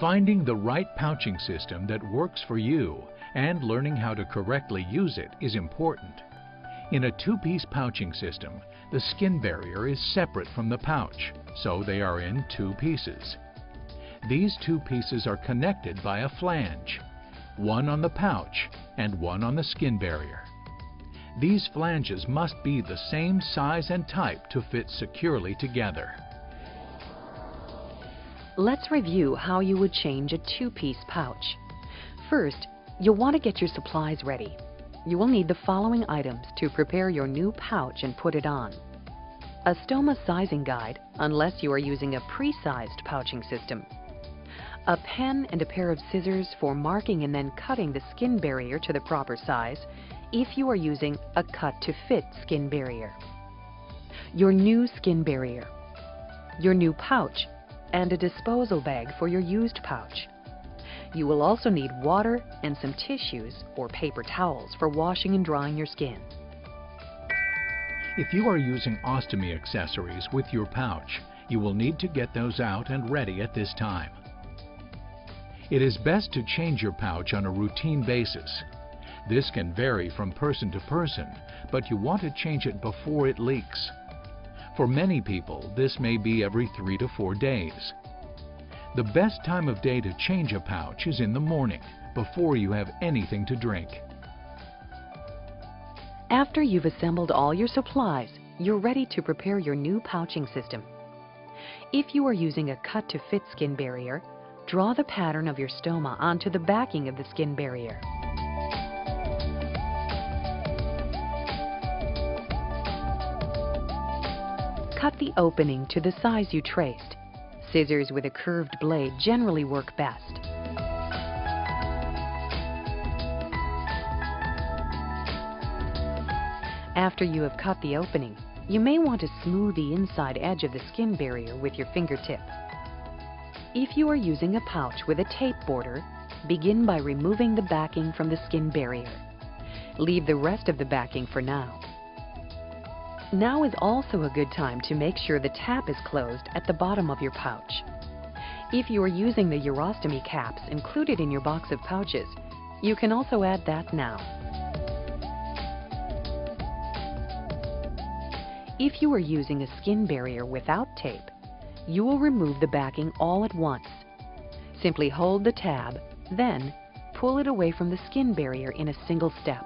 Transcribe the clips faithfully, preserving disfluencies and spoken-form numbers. Finding the right pouching system that works for you and learning how to correctly use it is important. In a two-piece pouching system, the skin barrier is separate from the pouch, so they are in two pieces. These two pieces are connected by a flange, one on the pouch and one on the skin barrier. These flanges must be the same size and type to fit securely together. Let's review how you would change a two-piece pouch. First, you'll want to get your supplies ready. You will need the following items to prepare your new pouch and put it on. A stoma sizing guide, unless you are using a pre-sized pouching system. A pen and a pair of scissors for marking and then cutting the skin barrier to the proper size, if you are using a cut-to-fit skin barrier. Your new skin barrier. Your new pouch, and a disposal bag for your used pouch. You will also need water and some tissues or paper towels for washing and drying your skin. If you are using ostomy accessories with your pouch, you will need to get those out and ready at this time. It is best to change your pouch on a routine basis. This can vary from person to person, but you want to change it before it leaks. For many people, this may be every three to four days. The best time of day to change a pouch is in the morning, before you have anything to drink. After you've assembled all your supplies, you're ready to prepare your new pouching system. If you are using a cut-to-fit skin barrier, draw the pattern of your stoma onto the backing of the skin barrier. Cut the opening to the size you traced. Scissors with a curved blade generally work best. After you have cut the opening, you may want to smooth the inside edge of the skin barrier with your fingertip. If you are using a pouch with a tape border, begin by removing the backing from the skin barrier. Leave the rest of the backing for now. Now is also a good time to make sure the tap is closed at the bottom of your pouch. If you are using the urostomy caps included in your box of pouches, you can also add that now. If you are using a skin barrier without tape, you will remove the backing all at once. Simply hold the tab, then pull it away from the skin barrier in a single step.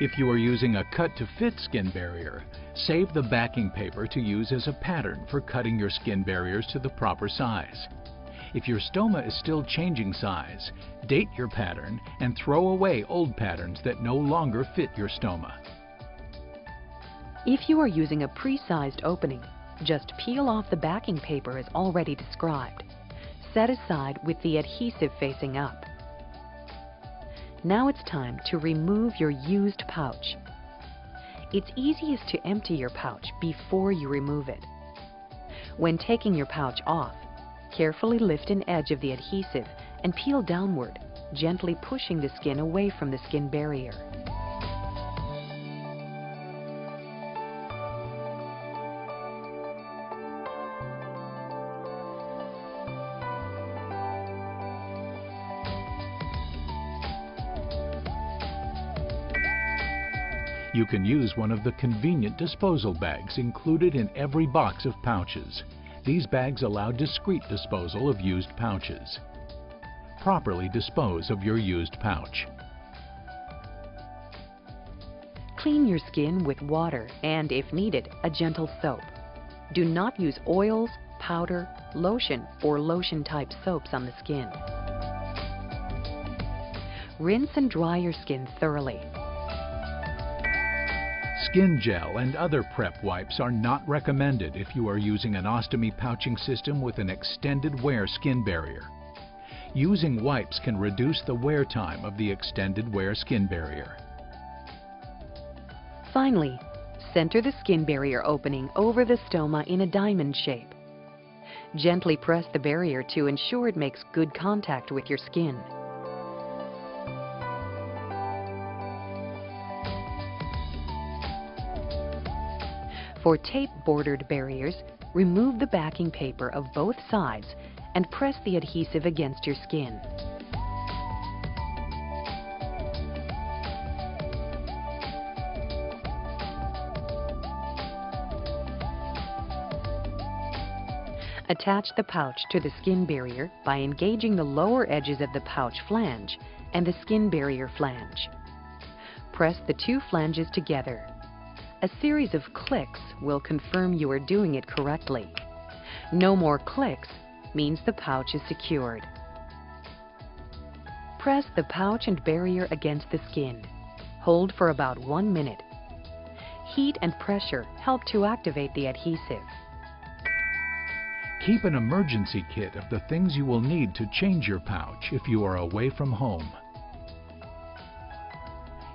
If you are using a cut-to-fit skin barrier, save the backing paper to use as a pattern for cutting your skin barriers to the proper size. If your stoma is still changing size, date your pattern and throw away old patterns that no longer fit your stoma. If you are using a pre-sized opening, just peel off the backing paper as already described. Set aside with the adhesive facing up. Now it's time to remove your used pouch. It's easiest to empty your pouch before you remove it. When taking your pouch off, carefully lift an edge of the adhesive and peel downward, gently pushing the skin away from the skin barrier. You can use one of the convenient disposal bags included in every box of pouches. These bags allow discreet disposal of used pouches. Properly dispose of your used pouch. Clean your skin with water and, if needed, a gentle soap. Do not use oils, powder, lotion, or lotion-type soaps on the skin. Rinse and dry your skin thoroughly. Skin gel and other prep wipes are not recommended if you are using an ostomy pouching system with an extended wear skin barrier. Using wipes can reduce the wear time of the extended wear skin barrier. Finally, center the skin barrier opening over the stoma in a diamond shape. Gently press the barrier to ensure it makes good contact with your skin. For tape-bordered barriers, remove the backing paper of both sides and press the adhesive against your skin. Attach the pouch to the skin barrier by engaging the lower edges of the pouch flange and the skin barrier flange. Press the two flanges together. A series of clicks will confirm you are doing it correctly. No more clicks means the pouch is secured. Press the pouch and barrier against the skin. Hold for about one minute. Heat and pressure help to activate the adhesive. Keep an emergency kit of the things you will need to change your pouch if you are away from home.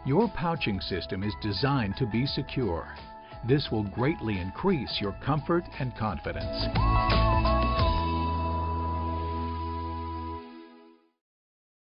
Your pouching system is designed to be secure. This will greatly increase your comfort and confidence.